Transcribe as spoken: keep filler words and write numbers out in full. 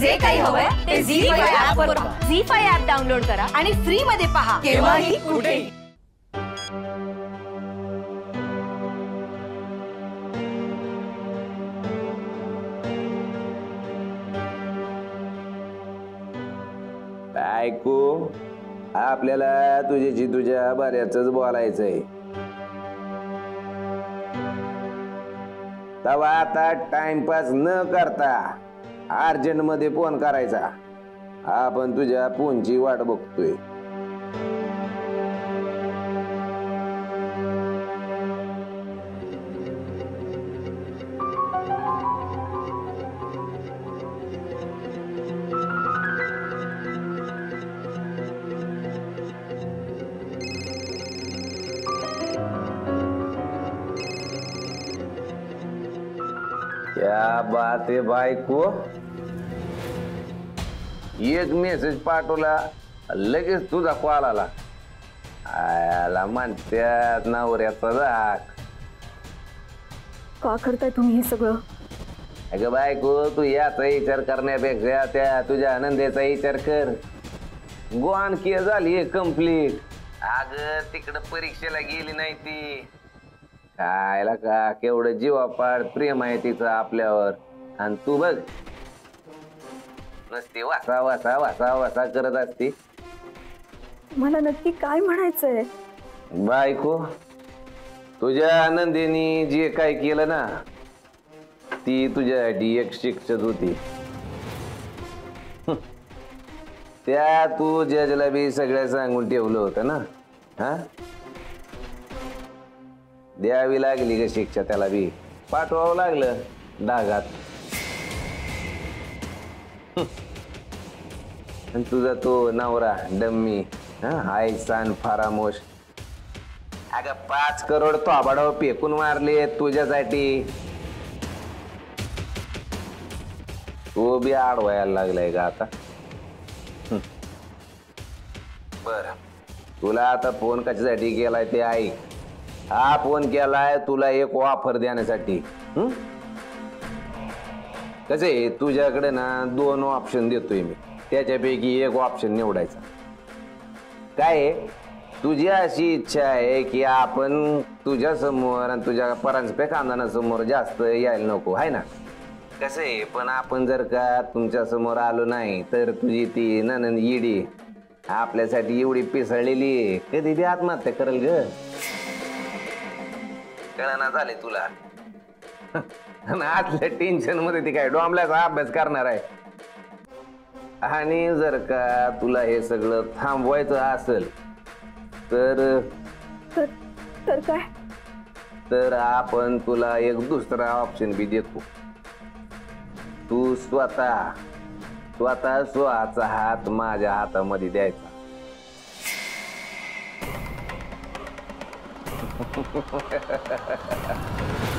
जे काही हवंय ते झी फाईव्ह ॲप वर पहा. झी फाईव्ह ॲप डाउनलोड करा आणि फ्री मध्ये पहा केव्हाही कुठेही. ऐकू, आपल्याला तुझ्याशी तुझ्या बऱ्याचच बोलायचंय. तवा आता टाइमपास न करता अर्जंट मध्ये फोन करायचा. आपण तुझ्या फोनची वाट बघतोय. क्या बात आहे बायको, एक मेसेज पाठवला लगेच तुझा कॉल आला. आला म्हणतात नवऱ्याचा राग. का करताय तुम्ही हे सगळं? अगं बायको, तू याचा विचार करण्यापेक्षा त्या तुझ्या आनंदाचा विचार कर. गोवान की झाली कंप्लीट. अगं तिकडं परीक्षेला गेली नाही ती. कायला का केवढं जीवापाड प्रेम आहे तिचं आपल्यावर. आणि तू बघ, नसते वासा वासा वासा वासा करत असते. मला नक्की काय म्हणायचंय? बायको, तुझ्या आनंदीने जे काय केलं ना, ती तुझ्यासाठी एक शिक्षक होती. त्या तू जजला बी सगळ्या सांगून ठेवलं होतं ना. हा, द्यावी लागली ग शिक्षा. त्याला बी पाठवावं लागलं डागात. तुझा तो नवरा डम्मी, हाय सान फारामोश. अगं पाच करोड तो आबाडावर फेकून मारले तुझ्यासाठी. तो बी आडवायला लागलाय का आता. बर, तुला आता फोन कशासाठी केलाय ते ऐक. हा फोन केलाय तुला एक ऑफर देण्यासाठी. कसे तुझ्याकडे ना दोन ऑप्शन देतोय मी. त्याच्यापैकी एक ऑप्शन निवडायचा. काय तुझी अशी इच्छा आहे की आपण तुझ्या समोर आणि तुझ्या परांजपे खानदानासमोर जास्त यायला नको आहे ना. कसं आहे, पण आपण जर का तुमच्या समोर आलो नाही तर तुझी ती ननंद येडी आपल्यासाठी एवढी पिसळलेली आहे, कधी बी आत्महत्या करेल ग. झाले तुला आतल्या टेन्शन मध्ये ती काय डोंबल्याचा अभ्यास करणार आहे. आणि जर का तुला हे सगळं थांबवायचं असेल तर तर, तर काय तर आपण तुला एक दुसरा ऑप्शन बी देतो. तू स्वतः स्वतः स्वतःचा हात माझ्या हातामध्ये द्यायचा. Ha ha ha ha ha.